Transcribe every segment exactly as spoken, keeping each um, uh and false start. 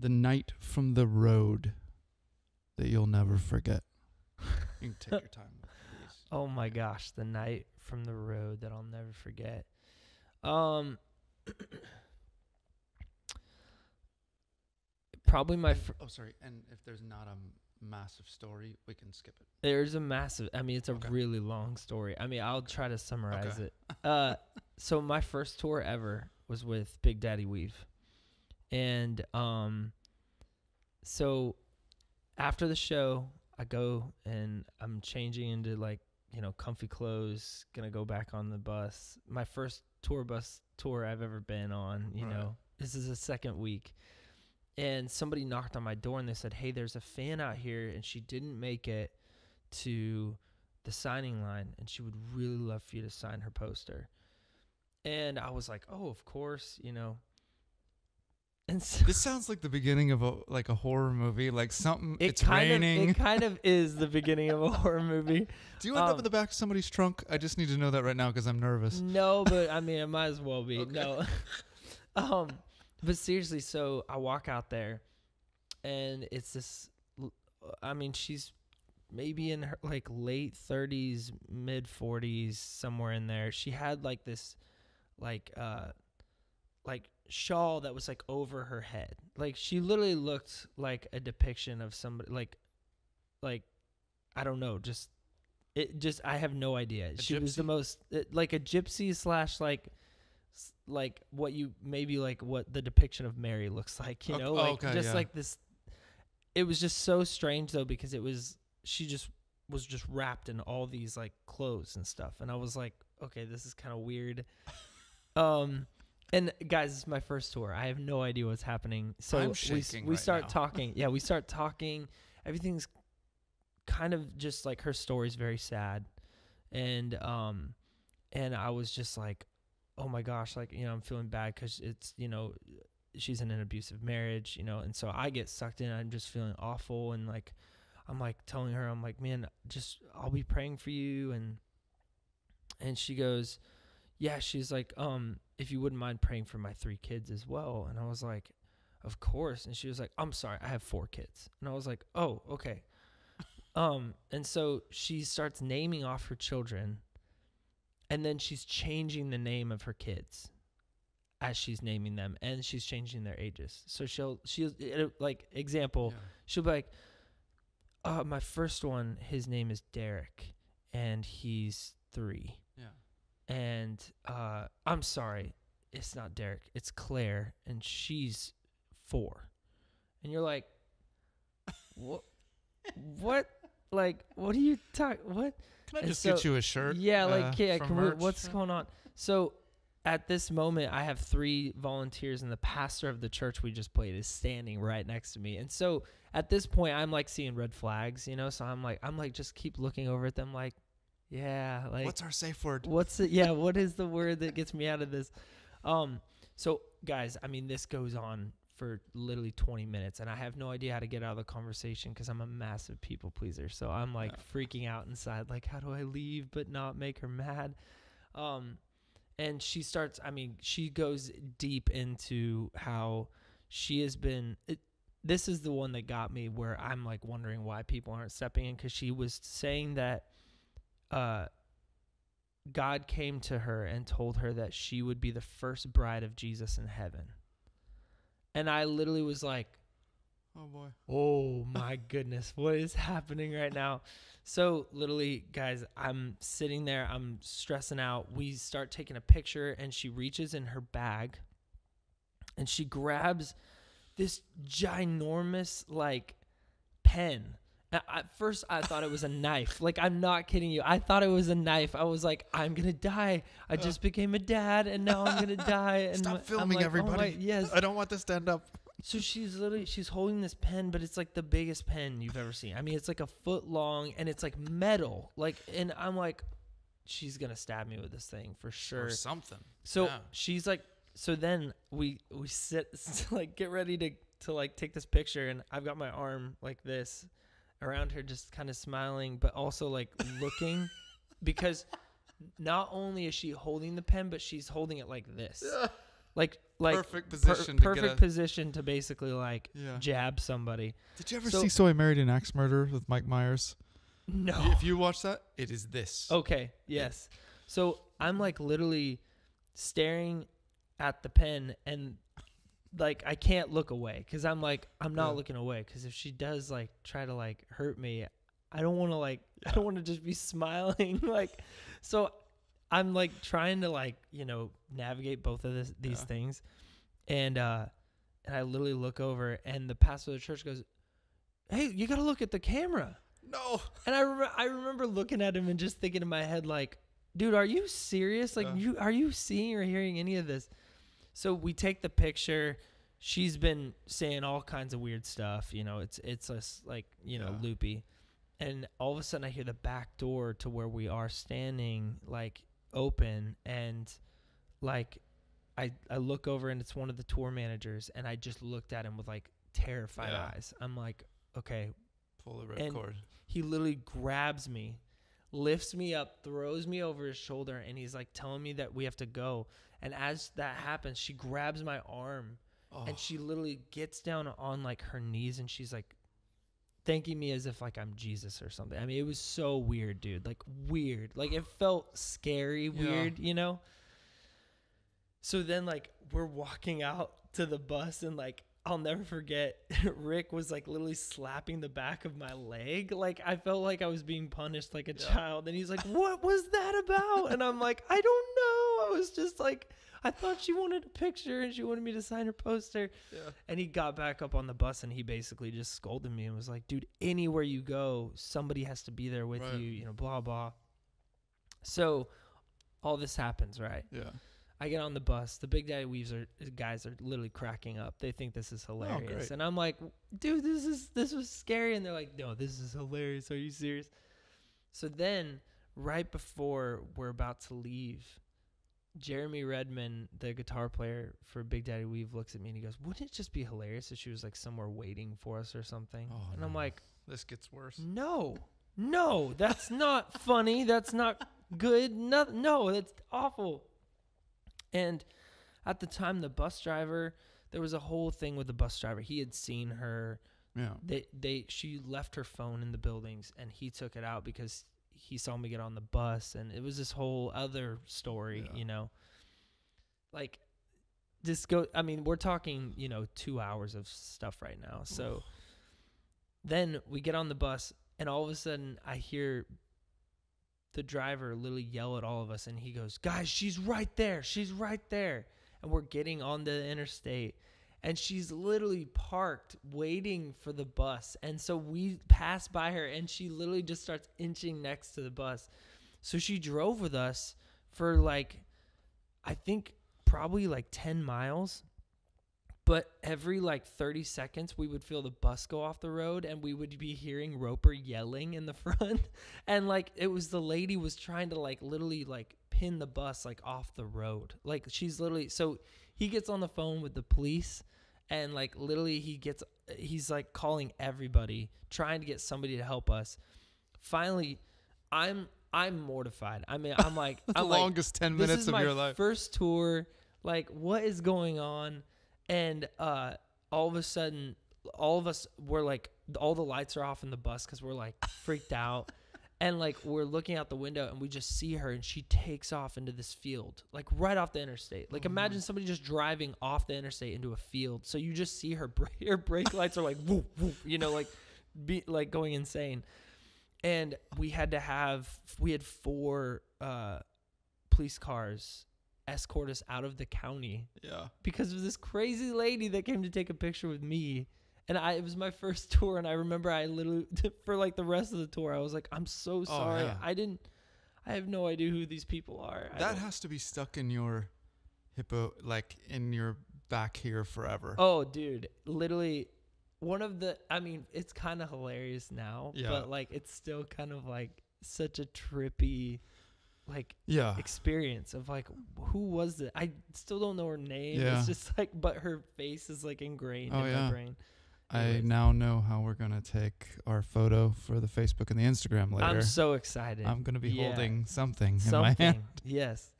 The Night from the Road that you'll never forget. You can take your time with these. Oh my gosh, The Night from the Road that I'll never forget. Um, probably my. Fr- oh, sorry. And if there's not a massive story, we can skip it. There's a massive. I mean, it's a okay. really long story. I mean, I'll try to summarize okay. it. Uh, so my first tour ever was with Big Daddy Weave, and um, so after the show, I go and I'm changing into, like, you know, comfy clothes, gonna go back on the bus. My first tour bus tour I've ever been on, you right. know. This is the second week. And somebody knocked on my door and they said, "Hey, there's a fan out here and she didn't make it to the signing line and she would really love for you to sign her poster." And I was like, "Oh, of course," you know. And so this sounds like the beginning of a like a horror movie, like something. It it's kind raining. Of, it kind of is the beginning of a horror movie. Do you end um, up in the back of somebody's trunk? I just need to know that right now because I'm nervous. No, but I mean, it might as well be. Okay. No, um, but seriously, so I walk out there, and it's this. I mean, she's maybe in her like late thirties, mid forties, somewhere in there. She had like this, like, uh, like. shawl that was like over her head. Like, she literally looked like a depiction of somebody, like, like, I don't know, just, it just, I have no idea. A she gypsy? Was the most, it, like a gypsy slash like, s- like what you, maybe like what the depiction of Mary looks like, you okay, know, like okay, just yeah. like this. It was just so strange though, because it was, she just was just wrapped in all these like clothes and stuff. And I was like, okay, this is kind of weird. Um, And guys, this is my first tour. I have no idea what's happening. So I'm shaking we, we right start now. talking. Yeah, we start talking. Everything's kind of just like, her story's very sad. And um, and I was just like, oh my gosh, like, you know, I'm feeling bad because it's, you know, she's in an abusive marriage, you know. And so I get sucked in. I'm just feeling awful. And like, I'm like telling her, I'm like, man, just, I'll be praying for you. And, and she goes, yeah, she's like, um, if you wouldn't mind praying for my three kids as well. And I was like, of course. And she was like, I'm sorry, I have four kids. And I was like, oh, okay. Um, and so she starts naming off her children, and then she's changing the name of her kids as she's naming them, and she's changing their ages. So she'll, she'll like, example, yeah. she'll be like, uh, my first one, his name is Derek, and he's three. Yeah. And uh, I'm sorry, it's not Derek, it's Claire, and she's four. And you're like, what? What? Like, what are you talking? What? Can I and just so, get you a shirt? Yeah, uh, like, yeah. Can we, what's going on? So, at this moment, I have three volunteers, and the pastor of the church we just played is standing right next to me. And so, at this point, I'm like seeing red flags, you know. So I'm like, I'm like, just keep looking over at them, like. Yeah, like, what's our safe word? What's it? Yeah, what is the word that gets me out of this? Um, so guys, I mean, this goes on for literally twenty minutes, and I have no idea how to get out of the conversation because I'm a massive people pleaser. So I'm like yeah. freaking out inside, like, how do I leave but not make her mad? Um, and she starts. I mean, she goes deep into how she has been. It, this is the one that got me, where I'm like wondering why people aren't stepping in, because she was saying that. Uh, God came to her and told her that she would be the first bride of Jesus in heaven. And I literally was like, oh boy, oh my goodness, what is happening right now? So literally, guys, I'm sitting there, I'm stressing out. We start taking a picture, and she reaches in her bag and she grabs this ginormous like pen. At first, I thought it was a knife. Like, I'm not kidding you. I thought it was a knife. I was like, I'm going to die. I just became a dad, and now I'm going to die. And Stop filming, like, everybody. Oh my, yes. I don't want this to end up. So she's literally, she's holding this pen, but it's like the biggest pen you've ever seen. I mean, it's like a foot long, and it's like metal. Like, and I'm like, she's going to stab me with this thing for sure. Or something. So yeah. she's like, so then we, we sit, like, get ready to, to like take this picture. And I've got my arm like this around her, just kind of smiling, but also like looking, because not only is she holding the pen, but she's holding it like this. like like perfect position, per, to perfect get a, position to basically like yeah. jab somebody. Did you ever so, see So I Married an Axe Murderer with Mike Myers? No. If you watch that, it is this. Okay. Yes. So I'm like literally staring at the pen and like I can't look away because I'm like I'm not yeah. looking away because if she does like try to like hurt me, I don't want to like yeah. I don't want to just be smiling like so. I'm like trying to like, you know, navigate both of this, these yeah. things. And uh, and I literally look over and the pastor of the church goes, "Hey, you got to look at the camera." No. And I, re- I remember looking at him and just thinking in my head, like, dude, are you serious? Like, yeah. you are you seeing or hearing any of this? So we take the picture. She's been saying all kinds of weird stuff. You know, it's it's us like, you know, yeah. loopy. And all of a sudden I hear the back door to where we are standing, like, open, and like I I look over and it's one of the tour managers, and I just looked at him with like terrified yeah. eyes. I'm like, okay, pull the red cord. He literally grabs me, lifts me up, throws me over his shoulder, and he's like telling me that we have to go. And as that happens, she grabs my arm oh. and she literally gets down on like her knees and she's like thanking me as if like I'm Jesus or something. I mean, it was so weird, dude. Like weird. Like it felt scary, weird, yeah. you know? So then like we're walking out to the bus and like I'll never forget Rick was like literally slapping the back of my leg. Like I felt like I was being punished like a yeah. child. And he's like, "What was that about?" And I'm like, "I don't know. I was just like, I thought she wanted a picture and she wanted me to sign her poster." Yeah. And he got back up on the bus and he basically just scolded me and was like, "Dude, anywhere you go, somebody has to be there with right. you, you know, blah, blah." So all this happens, right? Yeah. I get on the bus. The Big Daddy Weaves are, guys are literally cracking up. They think this is hilarious. Oh, and I'm like, "Dude, this is this was scary." And they're like, "No, this is hilarious. Are you serious?" So then right before we're about to leave, Jeremy Redman, the guitar player for Big Daddy Weave, looks at me and he goes, "Wouldn't it just be hilarious if she was like somewhere waiting for us or something?" Oh, and no. I'm like, "This gets worse." No, no, that's not funny. That's not good. No, no, that's awful. And at the time, the bus driver, there was a whole thing with the bus driver. He had seen her. Yeah. They, they, she left her phone in the buildings and he took it out because he saw me get on the bus, and it was this whole other story, yeah. you know, like this go, I mean, we're talking, you know, two hours of stuff right now. So then we get on the bus and all of a sudden I hear the driver literally yell at all of us. And he goes, "Guys, she's right there. She's right there." And we're getting on the interstate and she's literally parked waiting for the bus. And so we pass by her and she literally just starts inching next to the bus. So she drove with us for like, I think probably like ten miles. But every like thirty seconds, we would feel the bus go off the road and we would be hearing Roper yelling in the front. And like, it was the lady was trying to like literally like pin the bus like off the road. Like she's literally, so he gets on the phone with the police and like literally he gets, he's like calling everybody, trying to get somebody to help us. Finally, I'm, I'm mortified. I mean, I'm like, the I'm longest like, ten minutes of your life. First tour. Like what is going on? And, uh, all of a sudden all of us were like, all the lights are off in the bus. Cause we're like freaked out. And like we're looking out the window and we just see her and she takes off into this field, like right off the interstate. Like imagine somebody just driving off the interstate into a field. So you just see her, bra- her brake lights are like, whoop, whoop, you know, like be like going insane. And we had to have, we had four, uh, police cars escort us out of the county. Yeah. Because of this crazy lady that came to take a picture with me. And I, it was my first tour, and I remember I literally, for like the rest of the tour, I was like, "I'm so sorry. Oh, yeah. I didn't, I have no idea who these people are." That has to be stuck in your hippo, like in your back here forever. Oh, dude. Literally one of the, I mean, it's kind of hilarious now, yeah. but like it's still kind of like such a trippy, like yeah. experience of like, who was it? I still don't know her name. Yeah. It's just like, but her face is like ingrained oh, in yeah. my brain. I now know how we're going to take our photo for the Facebook and the Instagram later. I'm so excited. I'm going to be yeah. holding something, something in my hand. Yes.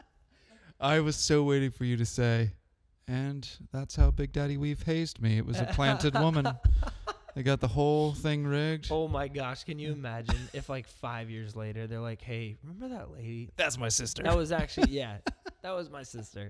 I was so waiting for you to say, And that's how Big Daddy Weave hazed me. It was a planted woman. They got the whole thing rigged. Oh my gosh, can you imagine if like five years later they're like, hey, remember that lady? That's my sister. That was actually, yeah, that was my sister.